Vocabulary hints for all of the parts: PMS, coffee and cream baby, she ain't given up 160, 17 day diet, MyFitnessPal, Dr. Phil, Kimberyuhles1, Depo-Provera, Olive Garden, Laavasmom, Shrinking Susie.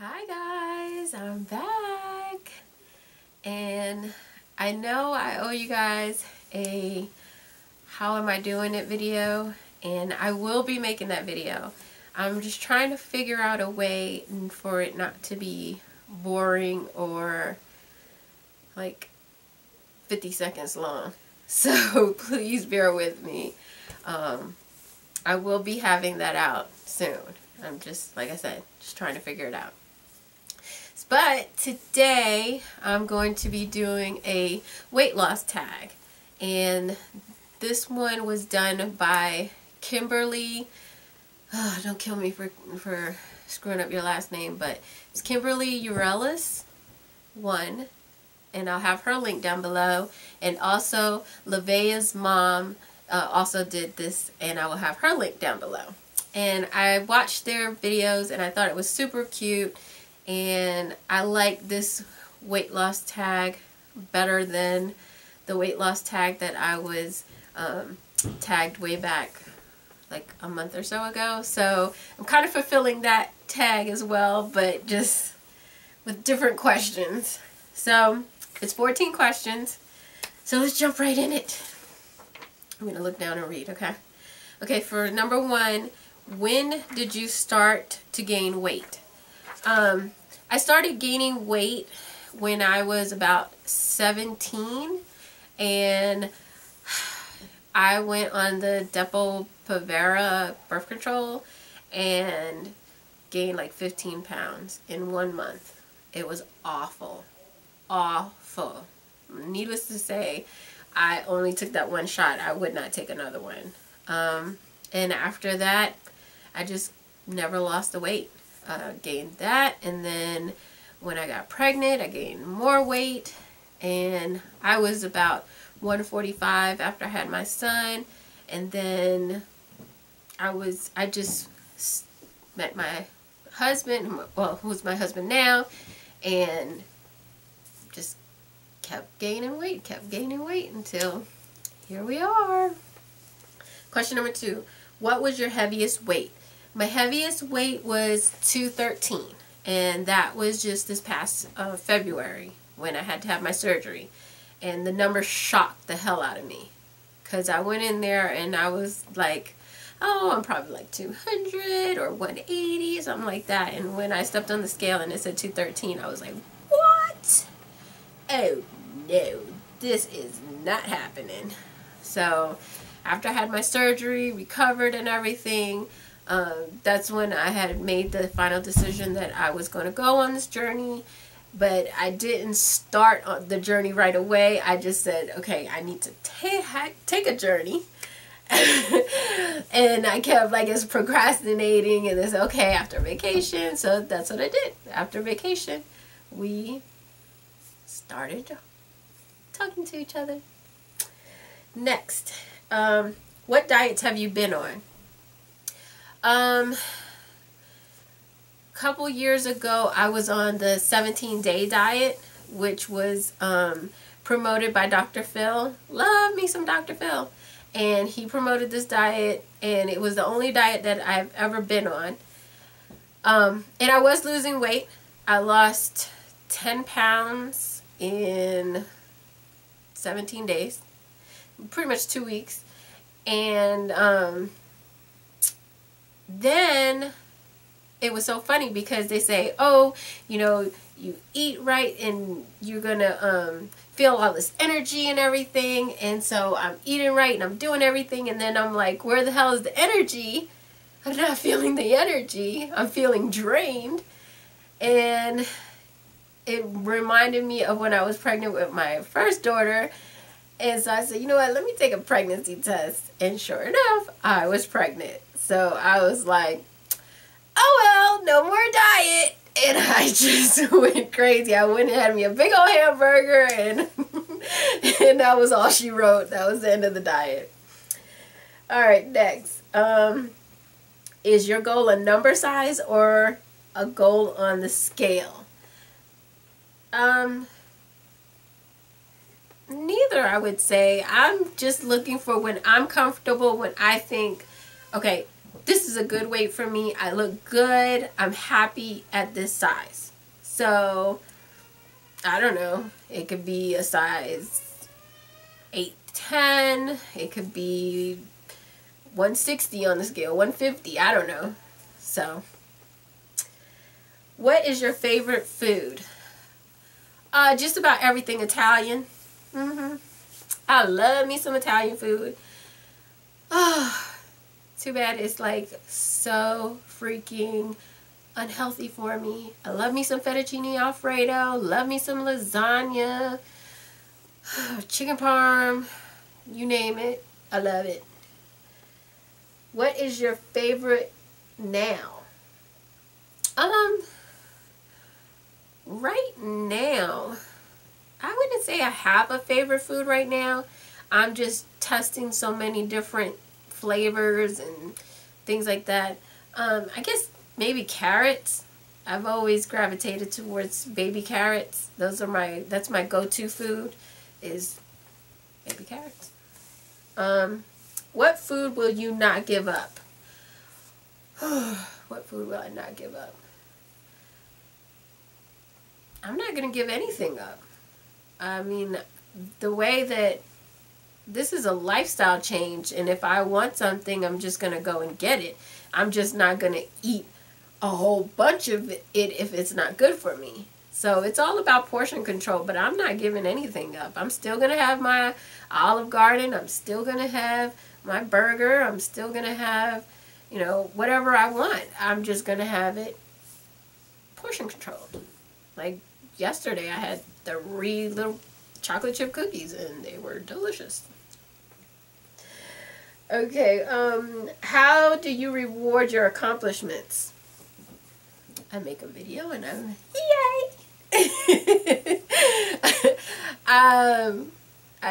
Hi guys, I'm back, and I know I owe you guys a how am I doing it video, and I will be making that video. I'm just trying to figure out a way for it not to be boring or like 50 seconds long, so please bear with me. I will be having that out soon. I'm just, like I said, just trying to figure it out. But today I'm going to be doing a weight loss tag, and this one was done by Kimberly. Oh, don't kill me for screwing up your last name, but it's Kimberyuhles1, and I'll have her link down below. And also Laavasmom also did this, and I will have her link down below. And I watched their videos and I thought it was super cute, and I like this weight loss tag better than the weight loss tag that I was tagged way back like a month or so ago. So I'm kind of fulfilling that tag as well, but just with different questions. So it's 14 questions, so let's jump right in it. I'm gonna look down and read, okay? Okay, for number one, when did you start to gain weight? I started gaining weight when I was about 17, and I went on the Depo-Provera birth control and gained like 15 pounds in 1 month. It was awful. Awful. Needless to say, I only took that one shot. I would not take another one. And after that, I just never lost the weight. Gained that, and then when I got pregnant, I gained more weight, and I was about 145 after I had my son, and then I just met my husband, well, who's my husband now, and just kept gaining weight until here we are. Question number two, what was your heaviest weight? My heaviest weight was 213, and that was just this past February when I had to have my surgery, and the number shocked the hell out of me, because I went in there and I was like, oh, I'm probably like 200 or 180, something like that, and when I stepped on the scale and it said 213, I was like, what? Oh no, this is not happening. So after I had my surgery, recovered and everything, that's when I had made the final decision that I was going to go on this journey, but I didn't start on the journey right away. I just said, okay, I need to take a journey. And I kept, like, it's procrastinating, and it's okay after vacation. So that's what I did. After vacation, we started talking to each other. Next, what diets have you been on? Couple years ago, I was on the 17 day diet, which was promoted by Dr. Phil. Love me some Dr. Phil. And he promoted this diet, and it was the only diet that I've ever been on. And I was losing weight. I lost 10 pounds in 17 days, pretty much 2 weeks. And then it was so funny, because they say, oh, you know, you eat right and you're gonna feel all this energy and everything. And so I'm eating right and I'm doing everything, and then I'm like, where the hell is the energy? I'm not feeling the energy. I'm feeling drained. And it reminded me of when I was pregnant with my first daughter. And so I said, you know what, let me take a pregnancy test. And sure enough, I was pregnant. So I was like, oh well, no more diet. And I just went crazy. I went and had me a big old hamburger, and and that was all she wrote. That was the end of the diet. All right, next. Is your goal a number size or a goal on the scale? Neither, I would say. I'm just looking for when I'm comfortable, when I think, okay, this is a good weight for me. I look good. I'm happy at this size. So, I don't know. It could be a size 8-10. It could be 160 on the scale, 150. I don't know. So, what is your favorite food? Just about everything Italian. I love me some Italian food. Oh, too bad it's like so freaking unhealthy for me. I love me some fettuccine alfredo. Love me some lasagna. Chicken parm. You name it. I love it. What is your favorite now? Right now, I wouldn't say I have a favorite food right now. I'm just testing so many different flavors and things like that. I guess maybe carrots. I've always gravitated towards baby carrots. Those are my, that's my go-to food, is baby carrots. What food will you not give up? What food will I not give up? I'm not going to give anything up. I mean, the way that this is a lifestyle change, and if I want something, I'm just going to go and get it. I'm just not going to eat a whole bunch of it if it's not good for me. So it's all about portion control, but I'm not giving anything up. I'm still going to have my Olive Garden. I'm still going to have my burger. I'm still going to have, you know, whatever I want. I'm just going to have it portion controlled. Like yesterday, I had 3 little chocolate chip cookies, and they were delicious. Okay, how do you reward your accomplishments? I make a video, and I'm yay! I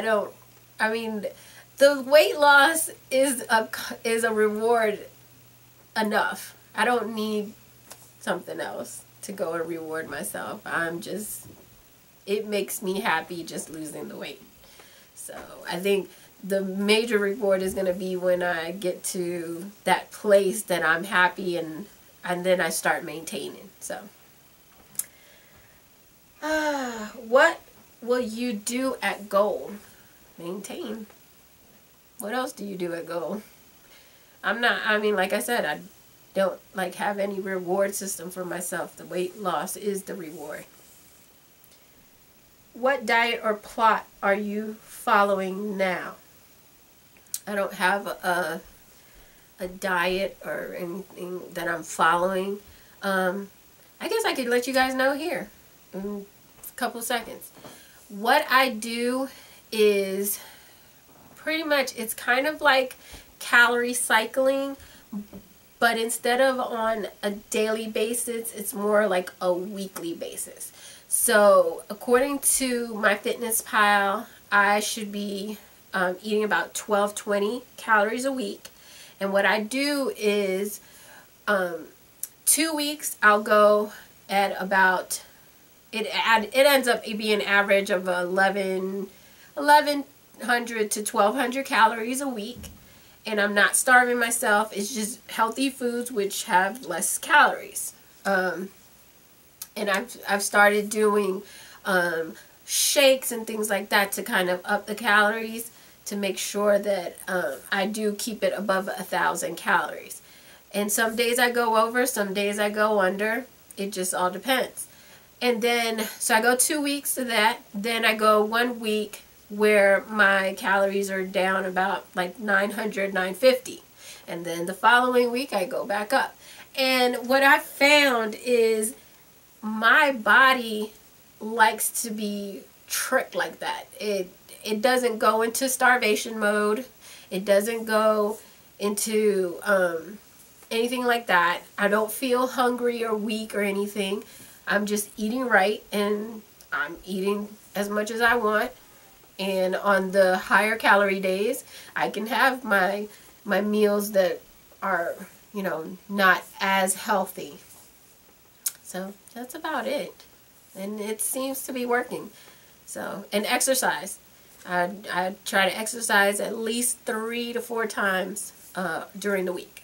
don't. I mean, the weight loss is a reward enough. I don't need something else to go and reward myself. I'm just, it makes me happy just losing the weight. So I think the major reward is going to be when I get to that place that I'm happy, and then I start maintaining. So what will you do at goal? Maintain. What else do you do at goal? I'm not, I mean, like I said, I don't like have any reward system for myself. The weight loss is the reward. What diet or plot are you following now? I don't have a diet or anything that I'm following. I guess I could let you guys know here in a couple seconds. What I do is pretty much, it's kind of like calorie cycling, but instead of on a daily basis, it's more like a weekly basis. So according to MyFitnessPal, I should be eating about 1220 calories a week. And what I do is 2 weeks I'll go at about, it ends up being an average of 1100 to 1200 calories a week. And I'm not starving myself. It's just healthy foods which have less calories. And I've started doing shakes and things like that to kind of up the calories, to make sure that I do keep it above 1,000 calories. And some days I go over, some days I go under. It just all depends. And then, so I go 2 weeks to that. Then I go 1 week where my calories are down about like 900, 950. And then the following week I go back up. And what I found is my body likes to be tricked like that. It doesn't go into starvation mode. It doesn't go into anything like that. I don't feel hungry or weak or anything. I'm just eating right, and I'm eating as much as I want. And on the higher calorie days, I can have my meals that are, you know, not as healthy. So that's about it. And it seems to be working. So, and exercise. I try to exercise at least 3 to 4 times during the week.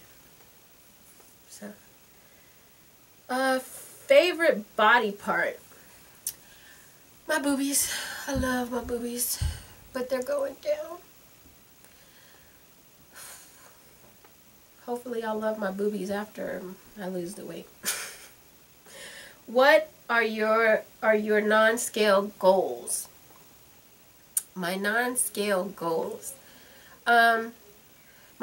Favorite body part? My boobies. I love my boobies, but they're going down. Hopefully I'll love my boobies after I lose the weight. What are your non-scale goals? My non-scale goals. My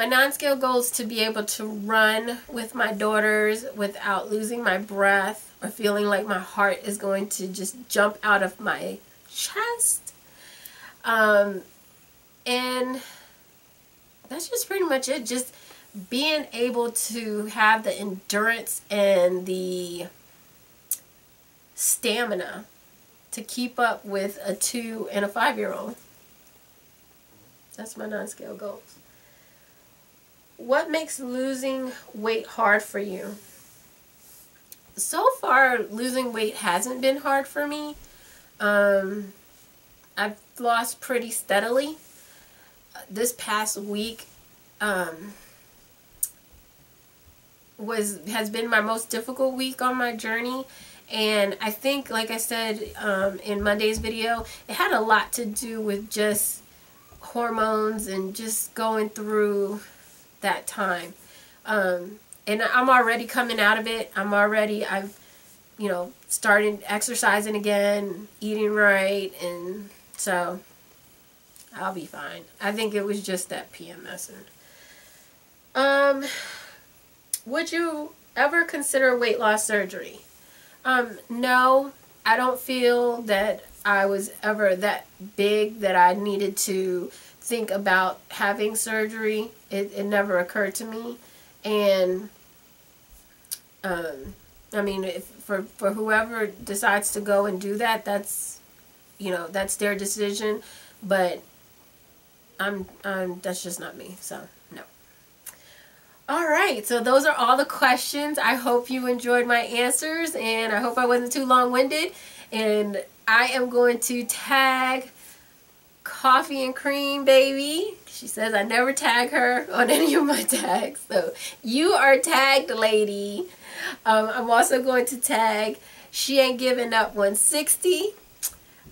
non-scale goal is to be able to run with my daughters without losing my breath or feeling like my heart is going to just jump out of my chest. And that's just pretty much it. Just being able to have the endurance and the stamina to keep up with a 2- and 5-year-old. That's my non-scale goals. What makes losing weight hard for you? So far, losing weight hasn't been hard for me. I've lost pretty steadily. This past week has been my most difficult week on my journey. And I think, like I said in Monday's video, it had a lot to do with just hormones and just going through that time. And I'm already coming out of it. I've, you know, started exercising again, eating right, and so I'll be fine. I think it was just that PMS. Would you ever consider weight loss surgery? No, I don't feel that I was ever that big that I needed to think about having surgery. It never occurred to me. And I mean, if, for whoever decides to go and do that, that's, you know, that's their decision, but that's just not me, so no. Alright, so those are all the questions. I hope you enjoyed my answers, and I hope I wasn't too long-winded. And I am going to tag Coffee and Cream Baby. She says I never tag her on any of my tags, so you are tagged, lady. I'm also going to tag She Ain't Given Up 160.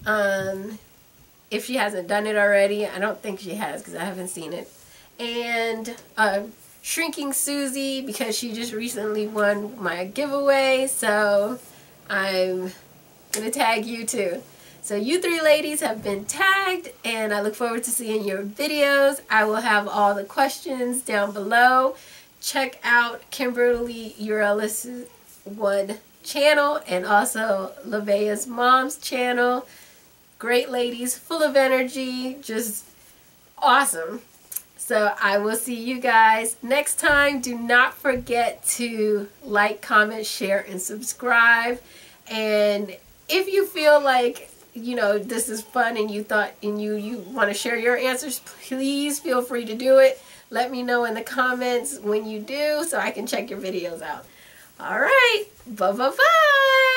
If she hasn't done it already. I don't think she has because I haven't seen it. And Shrinking Susie, because she just recently won my giveaway, so I'm gonna tag you too. So you three ladies have been tagged, and I look forward to seeing your videos. I will have all the questions down below. Check out Kimberyuhles1 channel and also Laavasmom's channel. Great ladies, full of energy, just awesome. So I will see you guys next time. Do not forget to like, comment, share, and subscribe. And if you feel like, you know, this is fun and you want to share your answers, please feel free to do it. Let me know in the comments when you do so I can check your videos out. All right, bye bye bye.